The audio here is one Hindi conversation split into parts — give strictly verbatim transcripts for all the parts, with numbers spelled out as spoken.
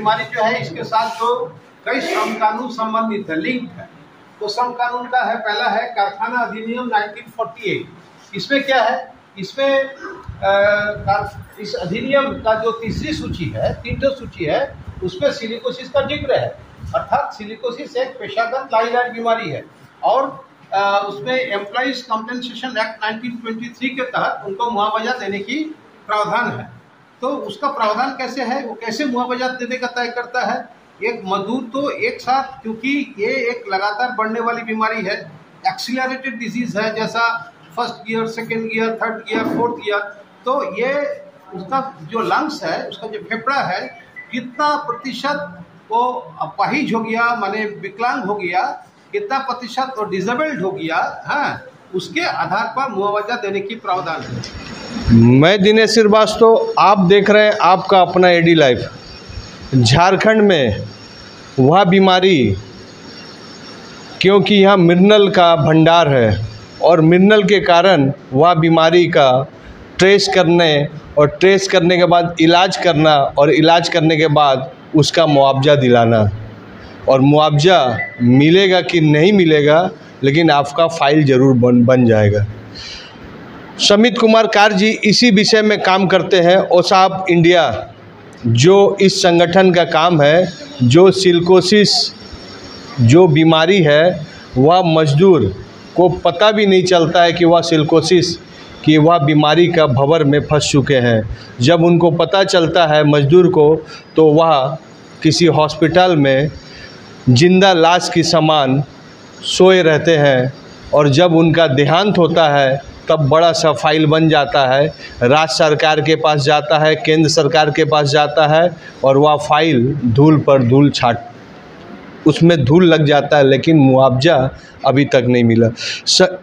बीमारी जो है इसके साथ जो कई श्रम कानून संबंधित है, लिंक है। तो श्रम कानून का है, पहला है कारखाना अधिनियम उन्नीस सौ अड़तालीस। इसमें क्या है, इसमें आ, इस अधिनियम का जो तीसरी सूची है, तीन सूची है, उसमें सिलिकोसिस का जिक्र है। अर्थात सिलिकोसिस एक पेशागत लाइलाज बीमारी है और आ, उसमें एम्प्लॉइज कॉम्पेंसेशन एक्ट उन्नीस सौ तेईस के तहत उनको मुआवजा देने की प्रावधान है। तो उसका प्रावधान कैसे है, वो कैसे मुआवजा देने का तय करता है। एक मजदूर तो एक साथ, क्योंकि ये एक लगातार बढ़ने वाली बीमारी है, एक्सीलरेटेड डिजीज है, जैसा first gear, second gear, third gear, fourth gear, तो ये उसका जो लंग्स है, उसका जो फेफड़ा है, कितना प्रतिशत वो अपाहिज हो गया, माने विकलांग हो गया, कितना प्रतिशत वो डिसेबल्ड हो गया, हाँ, उसके आधार पर मुआवजा देने की प्रावधान है। मैं दिनेश श्रीवास्तव, आप देख रहे हैं आपका अपना एडी लाइव। झारखंड में वह बीमारी, क्योंकि यहाँ मिनरल का भंडार है और मिनरल के कारण वह बीमारी का ट्रेस करने और ट्रेस करने के बाद इलाज करना और इलाज करने के बाद उसका मुआवजा दिलाना, और मुआवजा मिलेगा कि नहीं मिलेगा, लेकिन आपका फाइल ज़रूर बन बन जाएगा। समित कुमार कार जी इसी विषय में काम करते हैं। ओशा इंडिया जो इस संगठन का काम है, जो सिलिकोसिस जो बीमारी है, वह मजदूर को पता भी नहीं चलता है कि वह सिलिकोसिस कि वह बीमारी का भंवर में फंस चुके हैं। जब उनको पता चलता है मजदूर को, तो वह किसी हॉस्पिटल में जिंदा लाश की समान सोए रहते हैं, और जब उनका देहांत होता है तब बड़ा सा फाइल बन जाता है, राज्य सरकार के पास जाता है, केंद्र सरकार के पास जाता है, और वह फाइल धूल पर धूल छाट, उसमें धूल लग जाता है, लेकिन मुआवजा अभी तक नहीं मिला।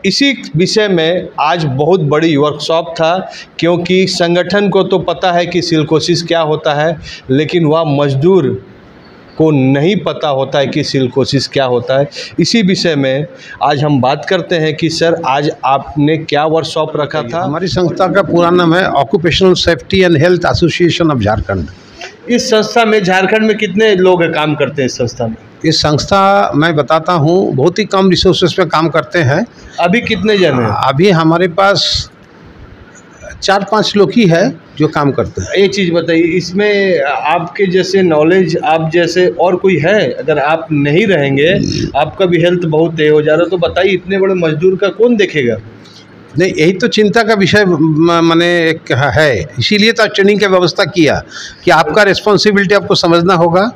इसी विषय में आज बहुत बड़ी वर्कशॉप था, क्योंकि संगठन को तो पता है कि सिलिकोसिस क्या होता है, लेकिन वह मजदूर को नहीं पता होता है कि सिलिकोसिस क्या होता है। इसी विषय में आज हम बात करते हैं कि सर आज आपने क्या वर्कशॉप रखा था। हमारी संस्था का पूरा नाम है occupational safety and health association of Jharkhand. इस संस्था में झारखंड में कितने लोग काम करते हैं इस संस्था में? इस संस्था मैं बताता हूँ, बहुत ही कम रिसोर्सेस पे काम करते हैं। अभी कितने जन हैं? अभी हमारे पास चार पांच लोग ही है जो काम करते हैं। ये चीज़ बताइए, इसमें आपके जैसे नॉलेज, आप जैसे और कोई है? अगर आप नहीं रहेंगे, आपका भी हेल्थ बहुत तेज हो जा रहा है, तो बताइए इतने बड़े मजदूर का कौन देखेगा? नहीं, यही तो चिंता का विषय माने एक है, इसीलिए तो ट्रेनिंग की व्यवस्था किया कि आपका रिस्पॉन्सिबिलिटी आपको समझना होगा।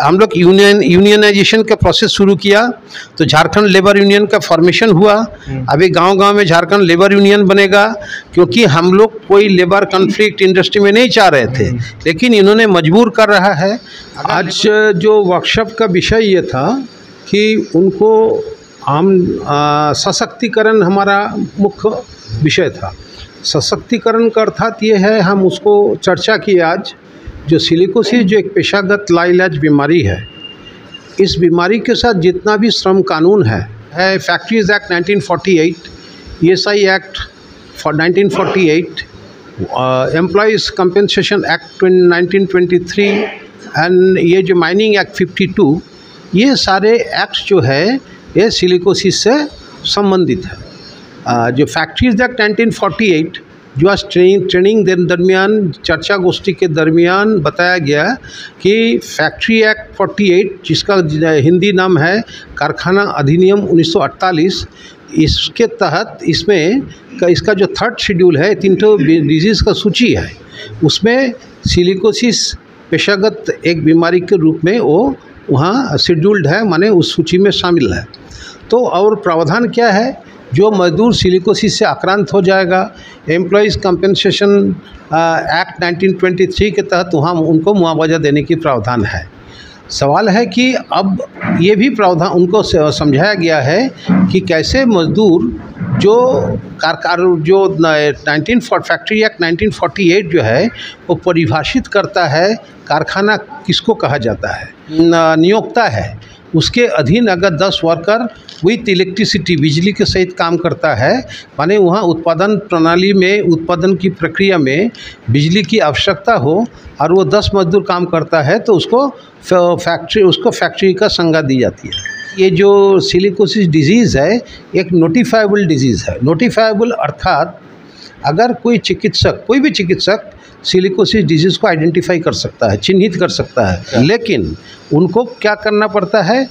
हम लोग यूनियन यूनियनाइजेशन का प्रोसेस शुरू किया, तो झारखंड लेबर यूनियन का फॉर्मेशन हुआ। अभी गांव-गांव में झारखंड लेबर यूनियन बनेगा, क्योंकि हम लोग कोई लेबर कन्फ्लिक्ट इंडस्ट्री में नहीं चाह रहे थे, लेकिन इन्होंने मजबूर कर रहा है। आज जो वर्कशॉप का विषय ये था कि उनको आम सशक्तिकरण हमारा मुख्य विषय था। सशक्तिकरण का अर्थात ये है, हम उसको चर्चा की आज, जो सिलिकोसिस जो एक पेशागत लाइलाज बीमारी है, इस बीमारी के साथ जितना भी श्रम कानून है, है फैक्ट्रीज एक्ट उन्नीस सौ अड़तालीस, ईएसआई एक्ट फॉर उन्नीस सौ अड़तालीस, एम्प्लॉइज कंपेंसेशन एक्ट उन्नीस सौ तेईस एंड ये जो माइनिंग एक्ट बावन, ये सारे एक्ट्स जो है ये सिलिकोसिस से संबंधित है। आ, जो फैक्ट्रीज एक्ट उन्नीस सौ अड़तालीस जो आज ट्रेनिंग ट्रेनिंग दरमियान चर्चा गोष्ठी के दरमियान बताया गया कि फैक्ट्री एक्ट अड़तालीस, जिसका हिंदी नाम है कारखाना अधिनियम उन्नीस सौ अड़तालीस, इसके तहत इसमें का इसका जो थर्ड शेड्यूल है, तीन तो डिजीज़ का सूची है, उसमें सिलिकोसिस पेशागत एक बीमारी के रूप में वो वहाँ शेड्यूल्ड है, माने उस सूची में शामिल है। तो और प्रावधान क्या है, जो मजदूर सिलिकोसिस से आक्रांत हो जाएगा, एम्प्लॉइज़ कंपेंसेशन एक्ट उन्नीस सौ तेईस के तहत वहाँ उनको मुआवजा देने की प्रावधान है। सवाल है कि अब ये भी प्रावधान उनको समझाया गया है कि कैसे मजदूर जो कार, कार जो नाइनटीन फैक्ट्री एक्ट उन्नीस सौ अड़तालीस जो है वो परिभाषित करता है कारखाना किसको कहा जाता है, नियोक्ता है, उसके अधीन अगर दस वर्कर विथ इलेक्ट्रिसिटी बिजली के सहित काम करता है, माने वहाँ उत्पादन प्रणाली में उत्पादन की प्रक्रिया में बिजली की आवश्यकता हो और वो दस मजदूर काम करता है तो उसको फैक्ट्री उसको फैक्ट्री का संज्ञा दी जाती है। ये जो सिलिकोसिस डिजीज़ है एक नोटिफाइबल डिजीज़ है। नोटिफाइबल अर्थात अगर कोई चिकित्सक कोई भी चिकित्सक सिलिकोसिस डिजीज़ को आइडेंटिफाई कर सकता है, चिन्हित कर सकता है, लेकिन उनको क्या करना पड़ता है,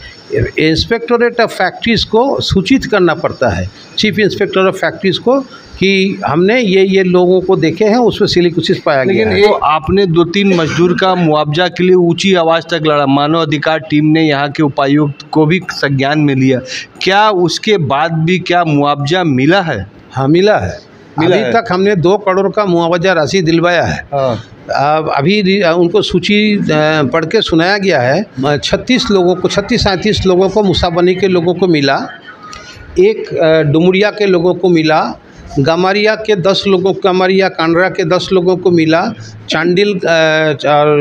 इंस्पेक्टोरेट ऑफ फैक्ट्रीज़ को सूचित करना पड़ता है, चीफ इंस्पेक्टर ऑफ फैक्ट्रीज़ को कि हमने ये ये लोगों को देखे हैं उसमें सिलिकोसिस पाया गया है। लेकिन आपने दो तीन मजदूर का मुआवजा के लिए ऊंची आवाज़ तक लड़ा, मानव अधिकार टीम ने यहाँ के उपायुक्त को भी संज्ञान में लिया, क्या उसके बाद भी क्या मुआवजा मिला है? हाँ मिला है, अभी तक हमने दो करोड़ का मुआवजा राशि दिलवाया है। अब अभी उनको सूची पढ़ के सुनाया गया है, छत्तीस लोगों को छत्तीस सैंतीस लोगों को मुसाबनी के लोगों को मिला, एक डुमरिया के लोगों को मिला, गमारिया के दस लोगों गमारिया कांडरा के दस लोगों को मिला, चांडिल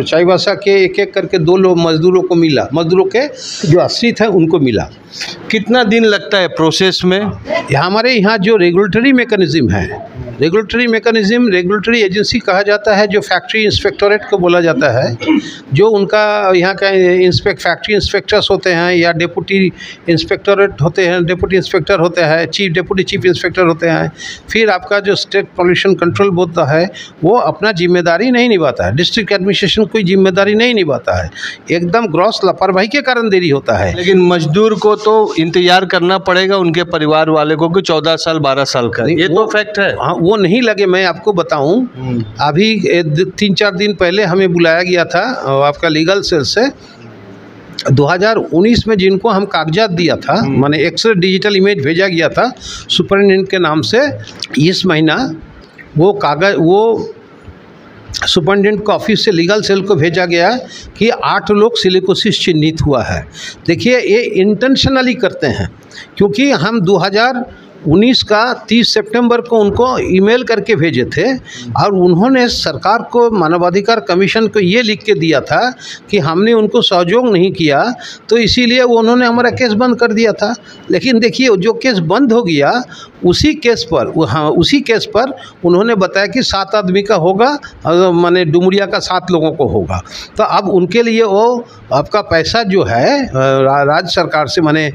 चाईवासा के एक एक करके दो लोग मजदूरों को मिला, मजदूरों के जो आश्रित हैं उनको मिला। कितना दिन लगता है प्रोसेस में? हमारे यहाँ जो रेगुलेटरी मेकनिज़म है, रेगुलेटरी मेकनिज़म रेगुलेटरी एजेंसी कहा जाता है, जो फैक्ट्री इंस्पेक्टोरेट को बोला जाता है, जो उनका यहाँ का इंस्पेक्ट फैक्ट्री इंस्पेक्टर्स होते हैं या डिप्टी इंस्पेक्टोरेट होते हैं, डिप्टी इंस्पेक्टर होते हैं, चीफ डिप्टी चीफ इंस्पेक्टर होते हैं। फिर आपका जो स्टेट पॉल्यूशन कंट्रोल बोर्ड है वो अपना जिम्मेदारी नहीं निभाता है, डिस्ट्रिक्ट एडमिनिस्ट्रेशन कोई जिम्मेदारी नहीं निभाता है, एकदम ग्रॉस लापरवाही के कारण देरी होता है। लेकिन मजदूर को तो इंतजार करना पड़ेगा, उनके परिवार वाले को कि चौदह साल बारह साल का, ये तो फैक्ट है। हाँ वो नहीं लगे, मैं आपको बताऊं, अभी तीन चार दिन पहले हमें बुलाया गया था आपका लीगल सेल से, दो हज़ार उन्नीस में जिनको हम कागजात दिया था, माने एक्सरे डिजिटल इमेज भेजा गया था सुपरिटेंडेंट के नाम से, इस महीना वो कागज वो सुपरिटेंडेंट के ऑफिस से लीगल सेल को भेजा गया कि आठ लोग सिलिकोसिस चिन्हित हुआ है। देखिए ये इंटेंशनली करते हैं, क्योंकि हम दो हज़ार उन्नीस का तीस सितंबर को उनको ईमेल करके भेजे थे और उन्होंने सरकार को मानवाधिकार कमीशन को ये लिख के दिया था कि हमने उनको सहयोग नहीं किया तो इसीलिए उन्होंने हमारा केस बंद कर दिया था। लेकिन देखिए जो केस बंद हो गया उसी केस पर हाँ उसी केस पर उन्होंने बताया कि सात आदमी का होगा, माने डुमरिया का सात लोगों को होगा, तो अब उनके लिए वो आपका पैसा जो है राज्य सरकार से माने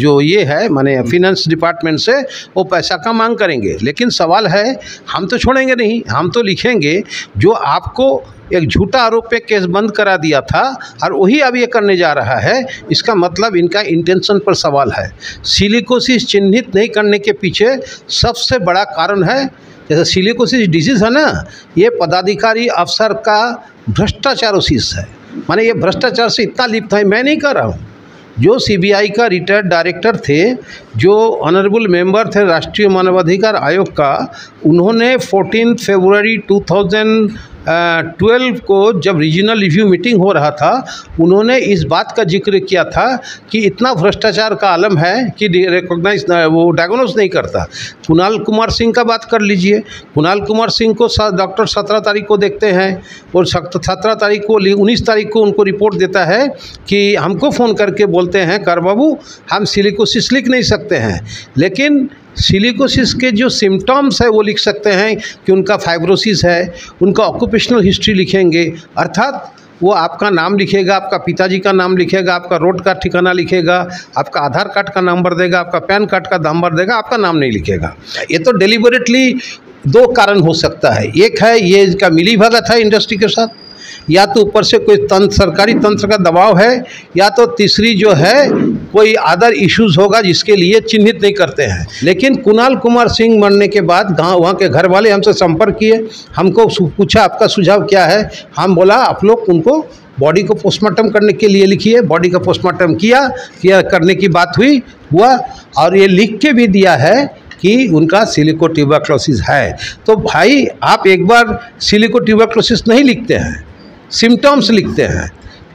जो ये है माने फिनेंस डिपार्टमेंट से वो पैसा का मांग करेंगे। लेकिन सवाल है हम तो छोड़ेंगे नहीं, हम तो लिखेंगे जो आपको एक झूठा आरोप पे केस बंद करा दिया था और वही अब ये करने जा रहा है, इसका मतलब इनका इंटेंशन पर सवाल है। सिलिकोसिस चिन्हित नहीं करने के पीछे सबसे बड़ा कारण है, जैसे सिलिकोसिस डिजीज़ है ना, ये पदाधिकारी अफसर का भ्रष्टाचारोसिस है, माने ये भ्रष्टाचार से इतना लिप्त है। मैं नहीं कह रहा हूँ, जो सीबीआई का रिटायर्ड डायरेक्टर थे, जो ऑनरेबल मेंबर थे राष्ट्रीय मानवाधिकार आयोग का, उन्होंने चौदह फरवरी दो हज़ार बारह को जब रीजनल रिव्यू मीटिंग हो रहा था उन्होंने इस बात का जिक्र किया था कि इतना भ्रष्टाचार का आलम है कि रिकॉग्नाइज वो डायग्नोज नहीं करता। कुणाल कुमार सिंह का बात कर लीजिए, कुणाल कुमार सिंह को डॉक्टर सत्रह तारीख को देखते हैं और सत्रह तारीख को उन्नीस तारीख को उनको रिपोर्ट देता है कि हमको फ़ोन करके बोलते हैं कर बाबू हम सिलिकोसिस लिख नहीं सकते हैं, लेकिन सिलिकोसिस के जो सिम्टम्स है वो लिख सकते हैं कि उनका फाइब्रोसिस है, उनका ऑक्यूपेशनल हिस्ट्री लिखेंगे, अर्थात वो आपका नाम लिखेगा, आपका पिताजी का नाम लिखेगा, आपका रोड का ठिकाना लिखेगा, आपका आधार कार्ड का नंबर देगा, आपका पैन कार्ड का नंबर देगा, आपका नाम नहीं लिखेगा। ये तो डेलिबरेटली दो कारण हो सकता है, एक है ये इसका मिली भगत है इंडस्ट्री के साथ, या तो ऊपर से कोई तंत्र सरकारी तंत्र का दबाव है, या तो तीसरी जो है कोई अदर इश्यूज़ होगा जिसके लिए चिन्हित नहीं करते हैं। लेकिन कुणाल कुमार सिंह मरने के बाद गाँव वहाँ के घर वाले हमसे संपर्क किए, हमको पूछा आपका सुझाव क्या है, हम बोला आप लोग उनको बॉडी को पोस्टमार्टम करने के लिए लिखिए, बॉडी का पोस्टमार्टम किया, किया करने की बात हुई हुआ और ये लिख के भी दिया है कि उनका सिलिको ट्यूबरक्लोसिस है। तो भाई आप एक बार सिलिको ट्यूबरक्लोसिस नहीं लिखते हैं, सिम्टम्स लिखते हैं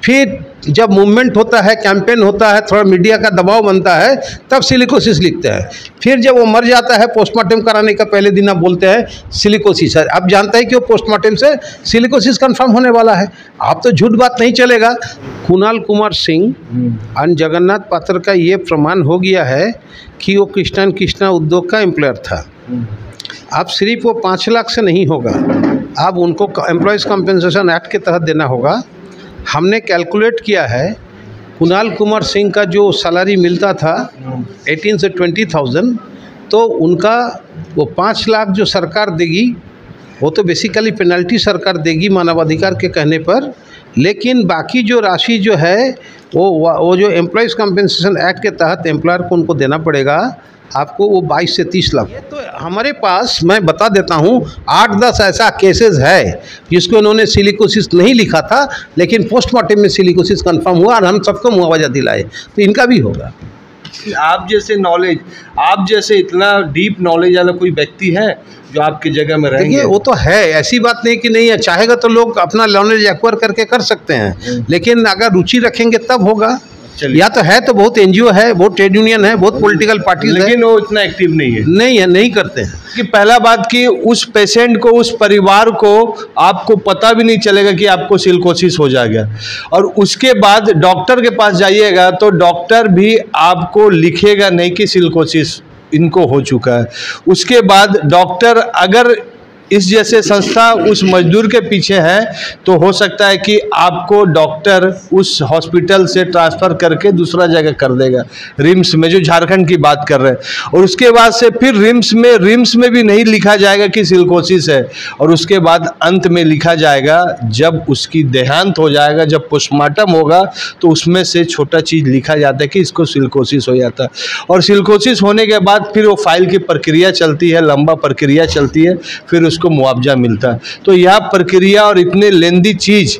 फिर जब मूवमेंट होता है, कैंपेन होता है, थोड़ा मीडिया का दबाव बनता है, तब सिलिकोसिस लिखते हैं। फिर जब वो मर जाता है, पोस्टमार्टम कराने का पहले दिन आप बोलते हैं सिलिकोसिस है। आप जानते हैं कि वो पोस्टमार्टम से सिलिकोसिस कंफर्म होने वाला है, आप तो झूठ बात नहीं चलेगा। कुणाल कुमार सिंह और जगन्नाथ पात्र का ये प्रमाण हो गया है कि वो कृष्णन कृष्णा उद्योग का एम्प्लॉयर था। आप सिर्फ वो पाँच लाख से नहीं होगा, आप उनको एम्प्लॉयज़ कंपनसेशन एक्ट के तहत देना होगा। हमने कैलकुलेट किया है कुणाल कुमार सिंह का जो सैलरी मिलता था अठारह से बीस हज़ार, तो उनका वो पाँच लाख जो सरकार देगी वो तो बेसिकली पेनल्टी सरकार देगी मानवाधिकार के कहने पर, लेकिन बाकी जो राशि जो है वो वो जो एम्प्लॉयज़ कंपनसेशन एक्ट के तहत एम्प्लॉयर को उनको देना पड़ेगा। आपको वो बाईस से तीस लाख। तो हमारे पास, मैं बता देता हूँ, आठ दस ऐसा केसेस है जिसको इन्होंने सिलिकोसिस नहीं लिखा था, लेकिन पोस्टमार्टम में सिलिकोसिस कंफर्म हुआ और हम सबको मुआवजा दिलाए, तो इनका भी होगा। आप जैसे नॉलेज, आप जैसे इतना डीप नॉलेज वाला कोई व्यक्ति है जो आपकी जगह में रहेंगे? वो तो है, ऐसी बात नहीं कि नहीं है, चाहेगा तो लोग अपना नॉलेज एक्वायर करके कर सकते हैं, लेकिन अगर रुचि रखेंगे तब होगा। या तो है तो बहुत एनजीओ है, बहुत ट्रेड यूनियन है, बहुत पॉलिटिकल पार्टी, लेकिन वो इतना एक्टिव नहीं है। नहीं है, नहीं करते हैं कि पहला बात कि उस पेशेंट को, उस परिवार को आपको पता भी नहीं चलेगा कि आपको सिलिकोसिस हो जाएगा। और उसके बाद डॉक्टर के पास जाइएगा तो डॉक्टर भी आपको लिखेगा नहीं कि सिलिकोसिस इनको हो चुका है। उसके बाद डॉक्टर अगर इस जैसे संस्था उस मजदूर के पीछे है तो हो सकता है कि आपको डॉक्टर उस हॉस्पिटल से ट्रांसफ़र करके दूसरा जगह कर देगा, रिम्स में, जो झारखंड की बात कर रहे हैं। और उसके बाद से फिर रिम्स में रिम्स में भी नहीं लिखा जाएगा कि सिलिकोसिस है, और उसके बाद अंत में लिखा जाएगा जब उसकी देहांत हो जाएगा, जब पोस्टमार्टम होगा तो उसमें से छोटा चीज़ लिखा जाता है कि इसको सिलिकोसिस हो जाता है। और सिलिकोसिस होने के बाद फिर वो फाइल की प्रक्रिया चलती है, लंबा प्रक्रिया चलती है, फिर उसको मुआवजा मिलता है। तो यह प्रक्रिया और इतने लेंदी चीज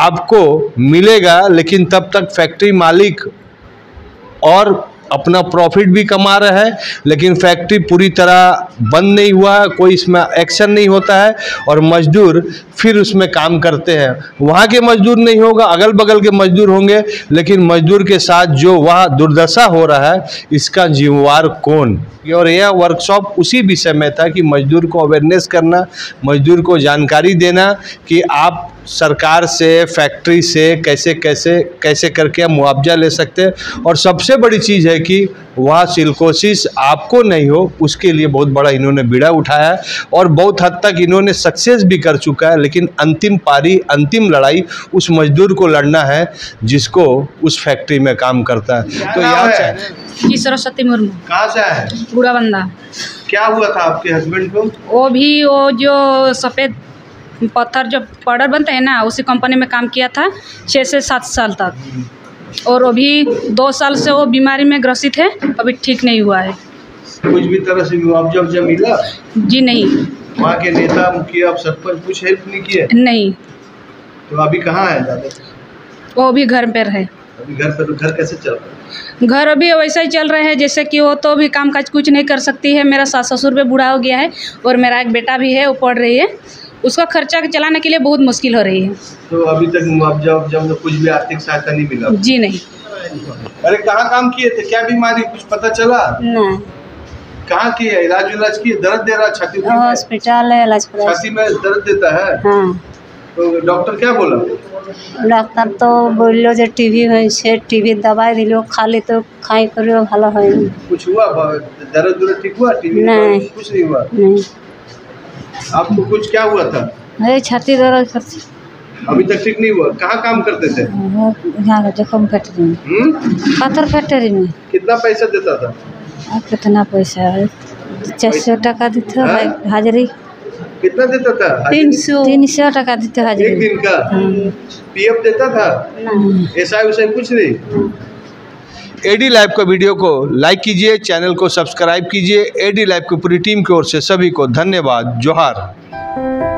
आपको मिलेगा, लेकिन तब तक फैक्ट्री मालिक और अपना प्रॉफिट भी कमा रहा है, लेकिन फैक्ट्री पूरी तरह बंद नहीं हुआ है, कोई इसमें एक्शन नहीं होता है, और मजदूर फिर उसमें काम करते हैं। वहाँ के मजदूर नहीं होगा, अगल बगल के मजदूर होंगे, लेकिन मजदूर के साथ जो वह दुर्दशा हो रहा है इसका जिम्मेवार कौन? और यह वर्कशॉप उसी विषय में था कि मजदूर को अवेयरनेस करना, मजदूर को जानकारी देना कि आप सरकार से, फैक्ट्री से कैसे कैसे कैसे करके आप मुआवजा ले सकते हैं। और सबसे बड़ी चीज़ है कि वहाँ सिलिकोसिस आपको नहीं हो, उसके लिए बहुत बड़ा इन्होंने बीड़ा उठाया है और बहुत हद तक इन्होंने सक्सेस भी कर चुका है। लेकिन अंतिम पारी, अंतिम लड़ाई उस मजदूर को लड़ना है जिसको उस फैक्ट्री में काम करता है। तो यहाँ जी सरस्वती मुर्मू। कहाँ से है? बुरा बंदा। क्या हुआ था आपके हस्बैंड को? वो भी वो जो सफ़ेद पत्थर जो पाउडर बनता है ना, उसी कंपनी में काम किया था छः से सात साल तक, और अभी दो साल से वो बीमारी में ग्रसित है, अभी ठीक नहीं हुआ है। कुछ भी तरह से मुआवजा वुआवजा मिला? जी नहीं, वहाँ के नेता, मुखिया, सरपंच कुछ हेल्प नहीं किया? नहीं। तो अभी कहाँ है दादा? वो अभी घर पर है। अभी घर पर? घर कैसे चल रहा है? घर अभी वैसा ही चल रहा है जैसे कि वो तो भी काम काज कुछ नहीं कर सकती है। मेरा सास ससुर भी बूढ़ा हो गया है और मेरा एक बेटा भी है, वो पढ़ रही है, उसका खर्चा चलाने के लिए बहुत मुश्किल हो रही है। तो अभी तक मुआवजा जब कुछ भी आर्थिक सहायता नहीं मिला? जी नहीं। अरे कहाँ काम किए थे? क्या बीमारी कुछ पता चला? नहीं। कहाँ किए इलाज? इलाज किए? दर्द दे रहा छाती में? हॉस्पिटल है, इलाज कर रहा है। छाती में दर्द देता है? हाँ। तो डॉक्टर क्या बोला? डॉक्टर तो बोलो जो टीवी है से टीवी दवाई दिलो, खाली तो खाई करो भला है। कुछ हुआ? दर्द दर्द ठीक हुआ? टीवी नहीं, कुछ नहीं हुआ। नहीं। आपको कुछ क्या हुआ था? अरे छाती दर्द करती। अभी तक ठीक नहीं हुआ? कहाँ काम करते थे? यहाँ जखम फैक्ट्री में। पत्थर फैक्ट्री में। कितना पैसा देता था? आ, कितना पैसा? चार सौ टका देते हाजिरी। कितना देता था? तीन सौ तीन सौ टका देते हाजिरी एक दिन का। पीएफ देता था? एसआई उसाई कुछ नहीं। एडी लाइव का वीडियो को लाइक कीजिए, चैनल को सब्सक्राइब कीजिए। एडी लाइव की पूरी टीम की ओर से सभी को धन्यवाद, जोहार।